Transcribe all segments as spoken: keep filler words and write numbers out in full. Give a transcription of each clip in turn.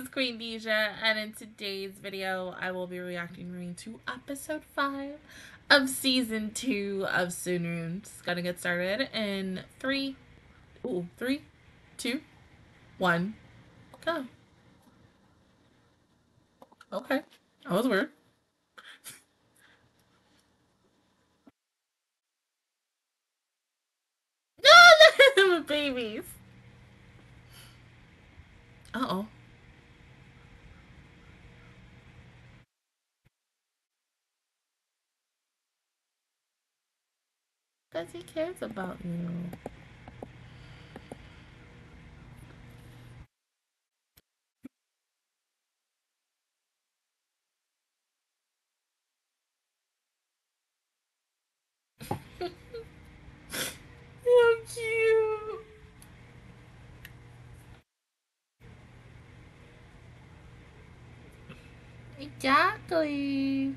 is Queen Deja, and in today's video, I will be reacting to episode five of season two of Tsurune. Just gonna get started in three, ooh, three, two, one, go. Okay, that was weird. No, look at the babies. Uh-oh. Because he cares about you. So cute. Exactly.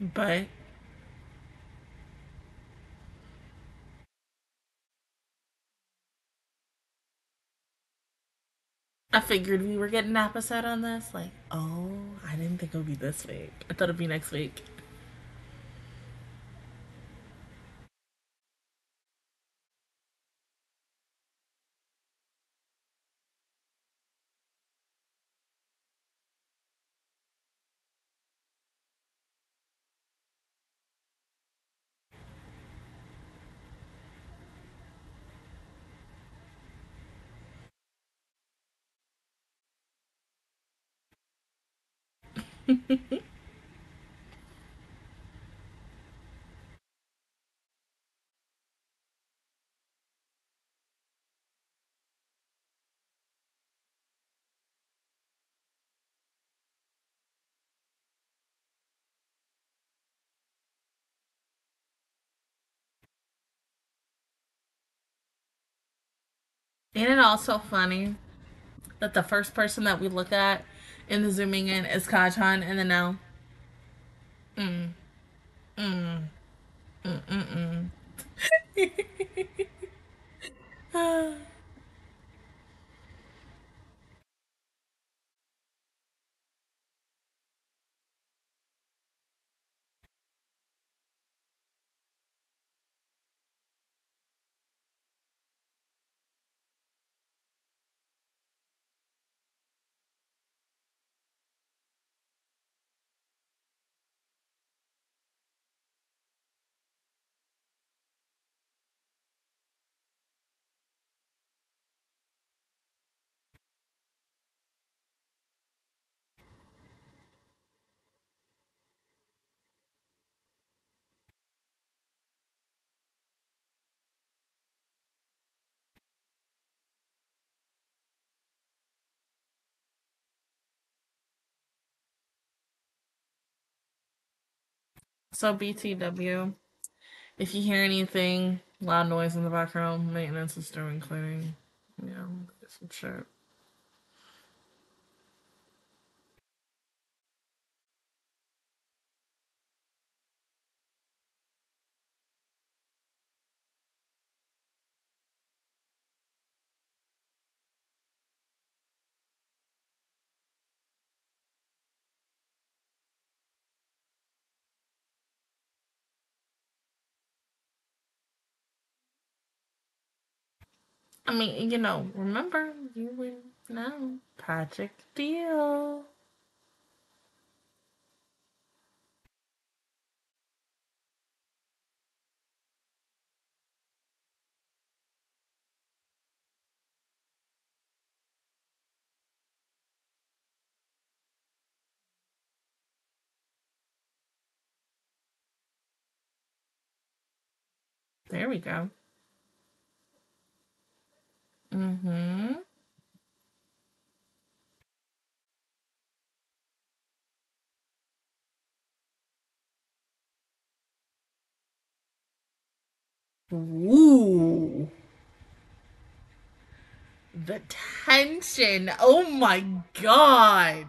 But I figured we were getting an episode on this. Like, oh, I didn't think it would be this week. I thought it would be next week. Isn't it also funny that the first person that we look at in the zooming in is Kacchan and the Nao? Mm. Mm. Mm mm mm. So B T W, if you hear anything, loud noise in the background, maintenance is doing cleaning. Yeah, get some shit. I mean, you know, remember, you would know. Project deal. There we go. Mm-hmm. Ooh. The tension. Oh my god.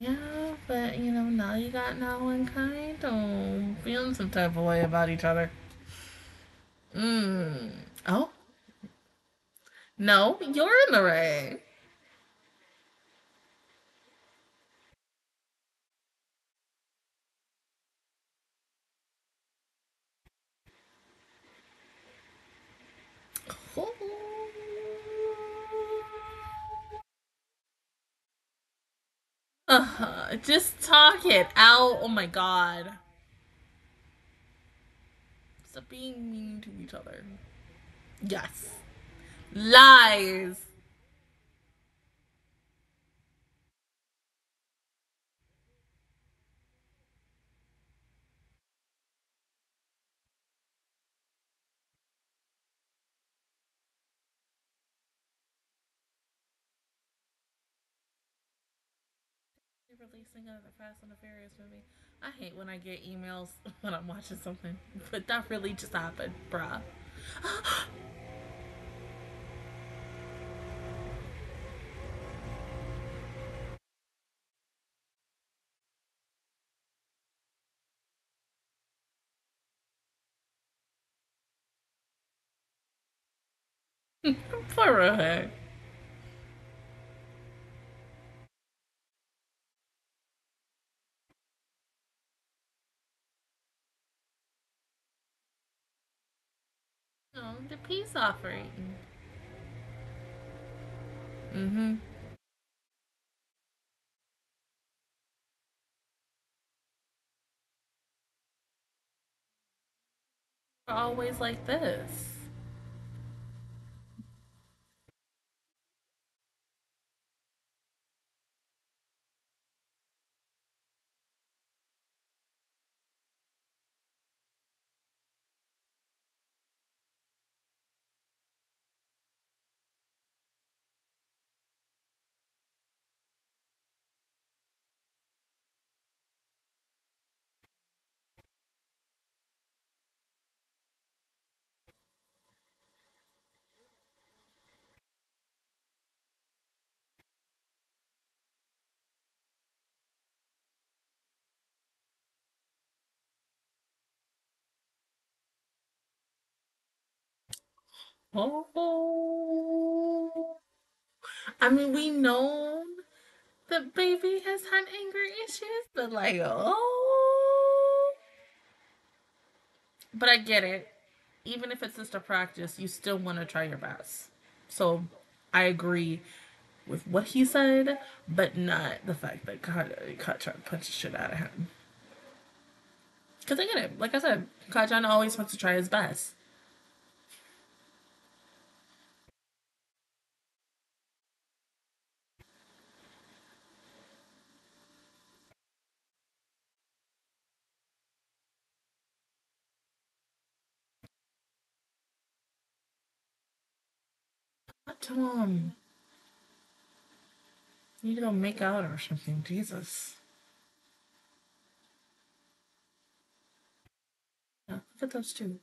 Yeah, but, you know, now you got Nao and Kaito feeling some type of way about each other. Mmm. Oh. No, you're in the ring. Uh-huh. Just talk it out. Oh my god. Stop being mean to each other. Yes. Lies. Releasing of the Fast and the Furious movie. I hate when I get emails when I'm watching something, but that really just happened, bruh. Poor Rohit. The peace offering. Mm-hmm. Always like this. Oh, I mean, we know that baby has had anger issues, but like, oh, but I get it. Even if it's just a practice, you still want to try your best. So I agree with what he said, but not the fact that Kacchan punched the shit out of him. Because I get it. Like I said, Kacchan always wants to try his best. Tom, you need to go make out or something, Jesus. Yeah, look at those two.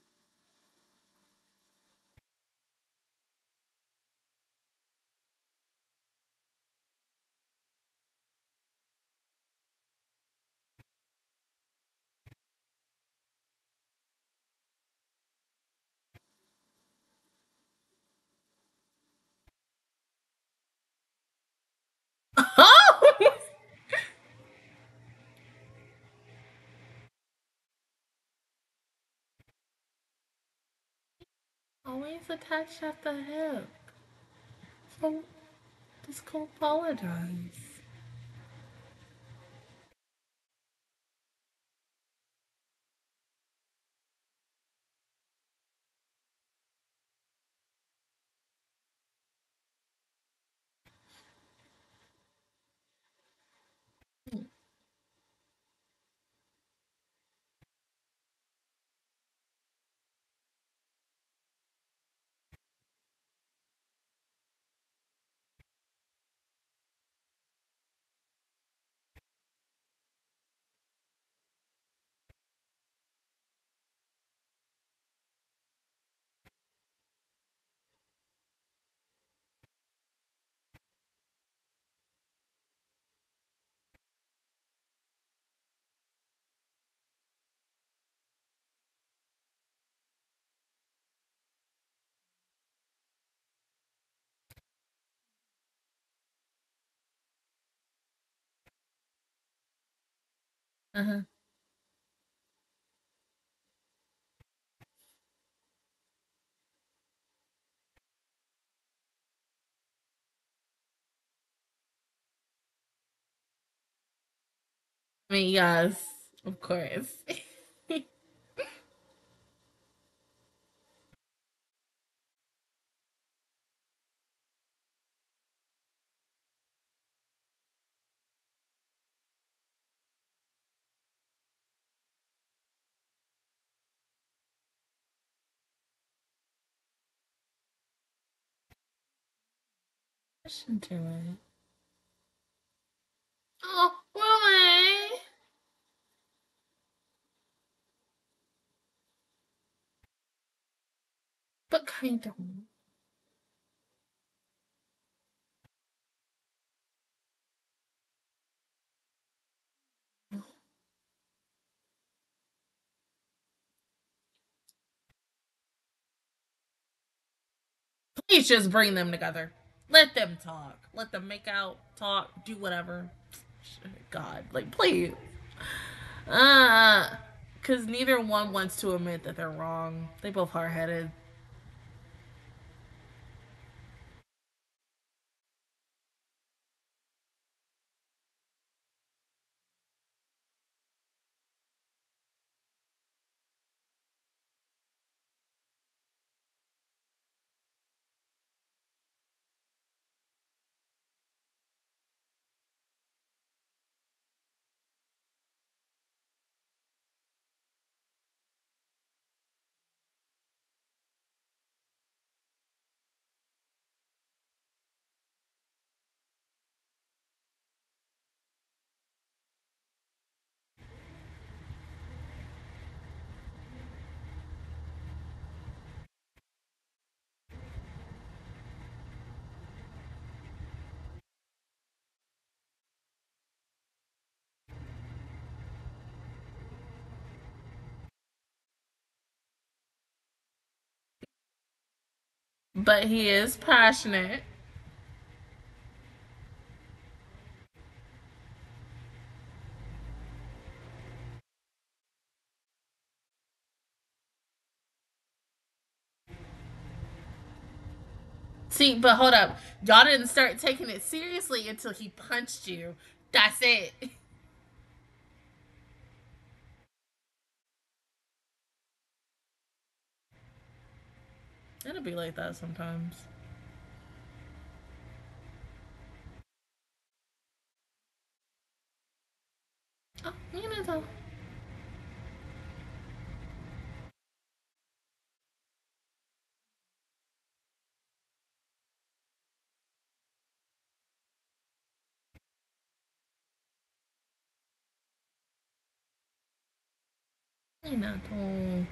Always attached at the hip. So just go apologize. Uh-huh. I mean, yes, of course. Listen to it. Oh, really? But kind of. Please just bring them together. Let them talk. Let them make out, talk, do whatever. God, like, please. Uh, because neither one wants to admit that they're wrong. They both hard-headed. But he is passionate. See, but hold up. Y'all didn't start taking it seriously until he punched you. That's it. It'll be like that sometimes. Oh, Minato. Minato.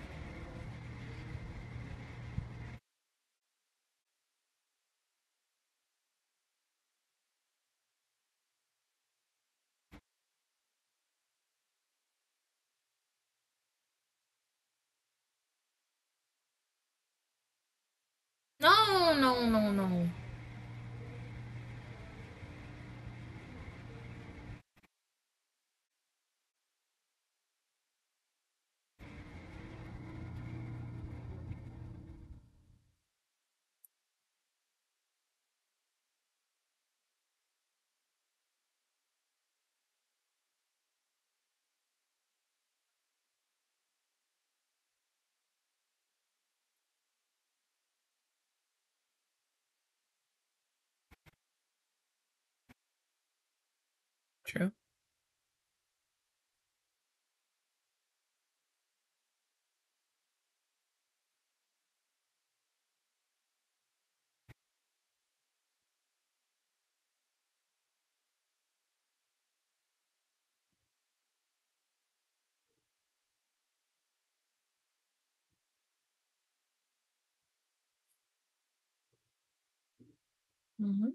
No, no, no, no. True. Mm-hmm.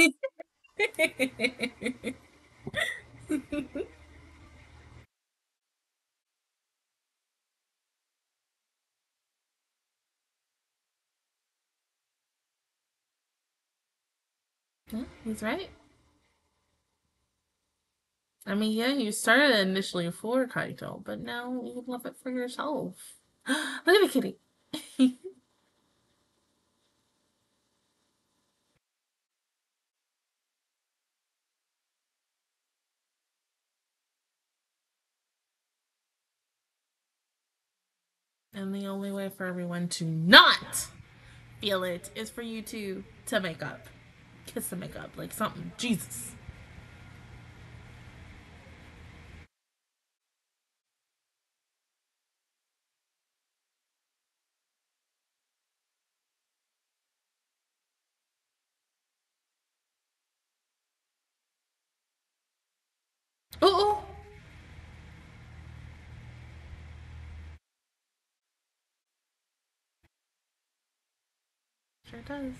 Yeah, he's right. I mean, yeah, you started initially for Kaito, but now you love it for yourself. Look at the kitty. And the only way for everyone to not feel it is for you to to make up. Kiss the makeup, like something. Jesus. Uh-oh. Sure does.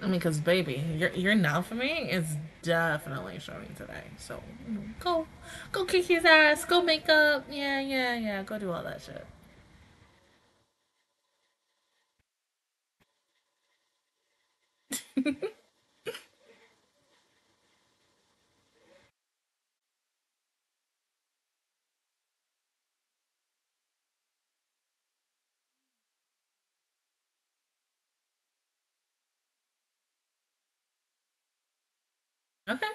I mean, because, baby, your, your now for me is definitely showing today. So, you know, go. Go kick his ass. Go make up. Yeah, yeah, yeah. Go do all that shit. Okay.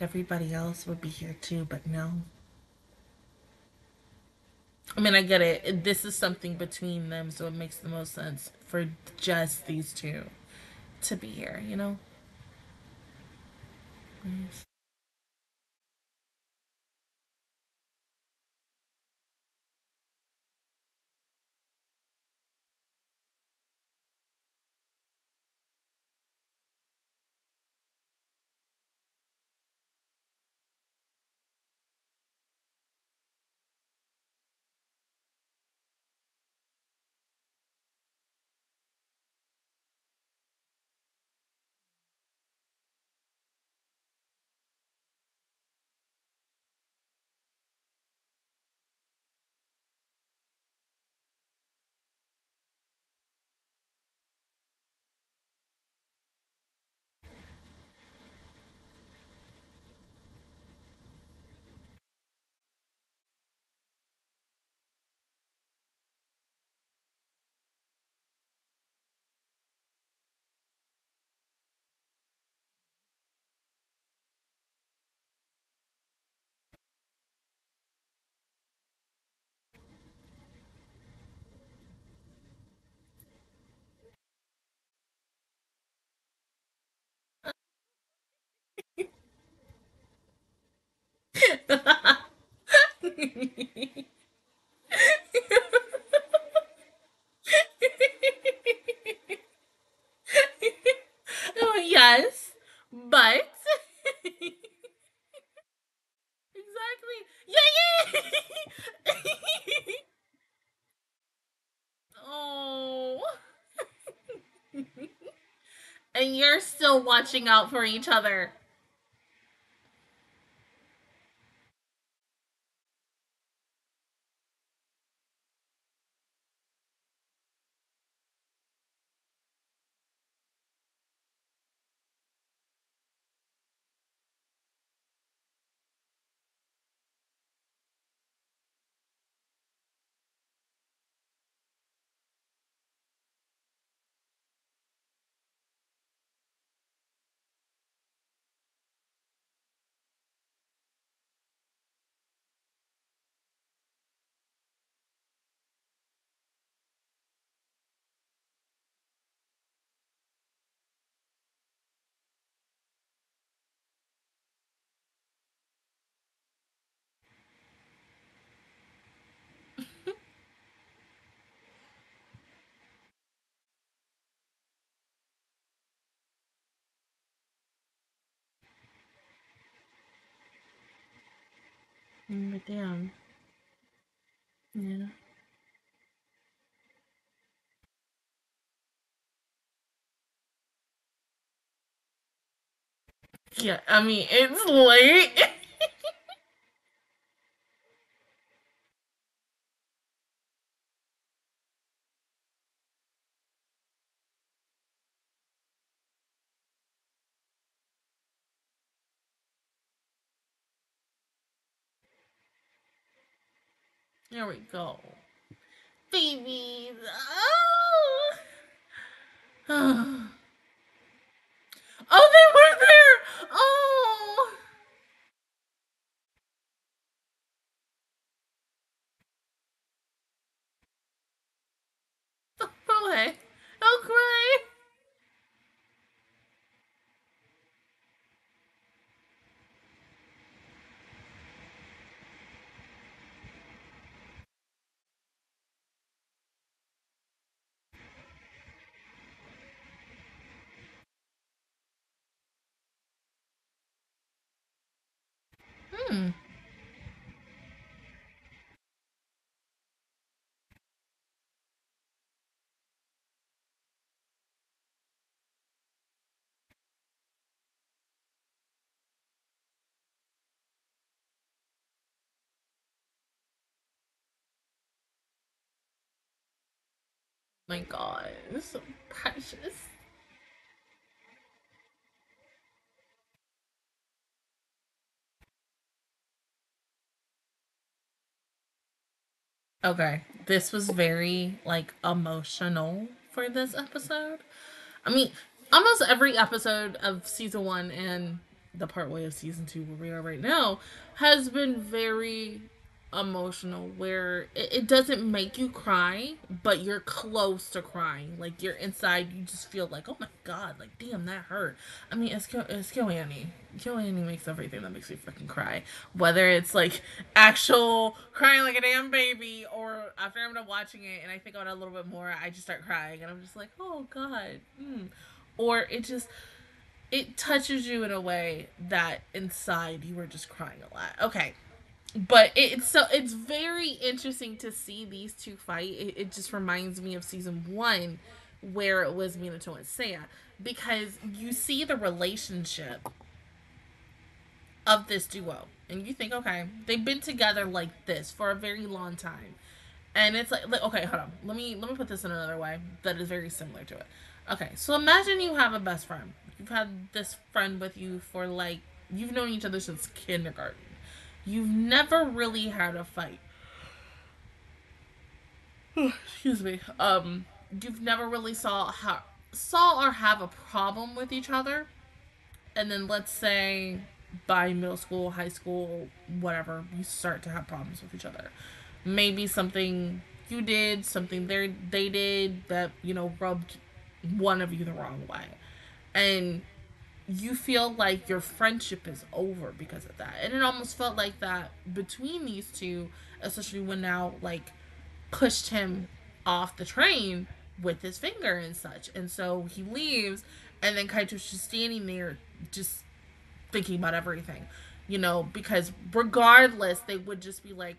Everybody else would be here too, but no. I mean, I get it. This is something between them, so it makes the most sense for just these two to be here, you know? Please. Oh, yes, but exactly. Yeah, yeah. Oh, and you're still watching out for each other. But damn. Yeah. Yeah, I mean, it's late. There we go. Babies. Oh. Oh. Oh, they were there. Oh. Oh, boy. Oh, cry. Hmm. Oh my God, it's so precious. Okay, this was very, like, emotional for this episode. I mean, almost every episode of season one and the partway of season two where we are right now has been very emotional, where it, it doesn't make you cry, but you're close to crying. Like, you're inside, you just feel like, oh my God, like, damn, that hurt. I mean, it's, it's KyoAni. KyoAni makes everything that makes me freaking cry. Whether it's, like, actual crying like a damn baby, or after I'm done watching it and I think about it a little bit more, I just start crying, and I'm just like, oh God. Mm. Or it just... it touches you in a way that inside you were just crying a lot. Okay. But it's so it's very interesting to see these two fight. It, it just reminds me of season one, where it was Minato and Seiya, because you see the relationship of this duo, and you think, okay, they've been together like this for a very long time, and it's like, like okay, hold on, let me let me put this in another way that is very similar to it. Okay, so imagine you have a best friend. You've had this friend with you for like you've known each other since kindergarten. You've never really had a fight. Excuse me. Um, you've never really saw ha saw or have a problem with each other. And then let's say by middle school, high school, whatever, you start to have problems with each other. Maybe something you did, something they they did that, you know, rubbed one of you the wrong way. And you feel like your friendship is over because of that. And it almost felt like that between these two, especially when Nao, like, pushed him off the train with his finger and such. And so he leaves, and then Kaito's just standing there just thinking about everything, you know, because regardless, they would just be like,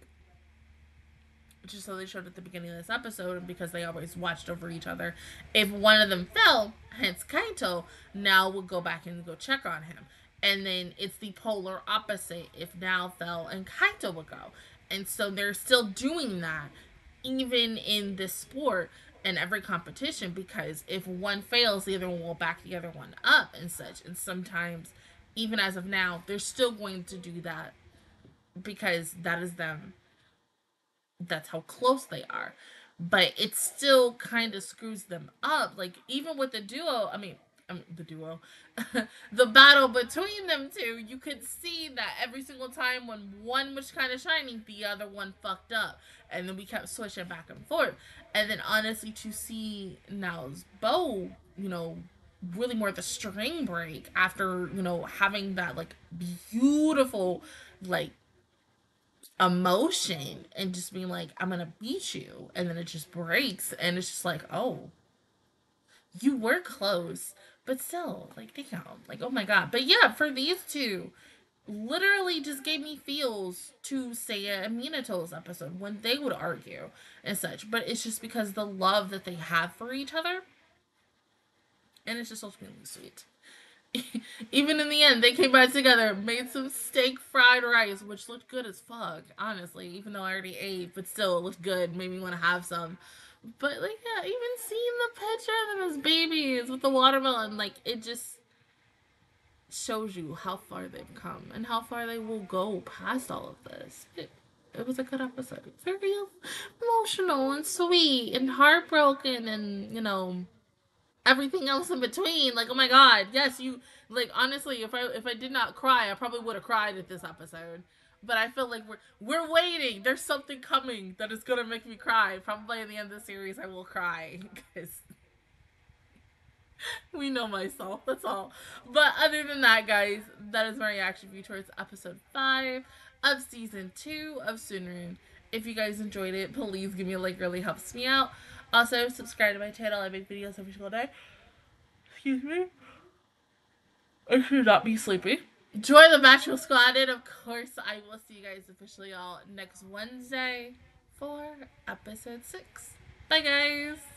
just so they showed at the beginning of this episode, and because they always watched over each other, if one of them fell, hence Kaito, Nao would go back and go check on him. And then it's the polar opposite if Nao fell and Kaito would go. And so they're still doing that even in this sport and every competition, because if one fails, the other one will back the other one up and such. And sometimes, even as of Nao, they're still going to do that because that is them. That's how close they are. But it still kind of screws them up. Like, even with the duo, I mean, I mean the duo, the battle between them two, you could see that every single time when one was kind of shining, the other one fucked up. And then we kept switching back and forth. And then, honestly, to see Nao's bow, you know, really more the string break after, you know, having that, like, beautiful, like, emotion and just being like, I'm gonna beat you, and then it just breaks, and it's just like, oh, you were close, but still, like, damn, like, oh my God. But yeah, for these two, literally just gave me feels to Seiya and Minato's episode when they would argue and such. But it's just because the love that they have for each other. And it's just ultimately sweet. Even in the end, they came back together, made some steak fried rice, which looked good as fuck, honestly, even though I already ate, but still, it looked good, made me want to have some. But, like, yeah, even seeing the picture of them as babies with the watermelon, like, it just shows you how far they've come and how far they will go past all of this. It, it was a good episode. Very emotional and sweet and heartbroken and, you know, everything else in between. Like, oh my god, yes, you, like, honestly, if I if I did not cry, I probably would have cried at this episode. But I feel like we're we're waiting. There's something coming that is gonna make me cry. Probably at the end of the series, I will cry because we know myself. That's all. But other than that, guys, that is my reaction view towards episode five of season two of Tsurune. If you guys enjoyed it, please give me a like. It really helps me out. Also, subscribe to my channel. I make videos every single day. Excuse me. I should not be sleepy. Join the Bachelor Squad, and of course, I will see you guys officially all next Wednesday for episode six. Bye, guys.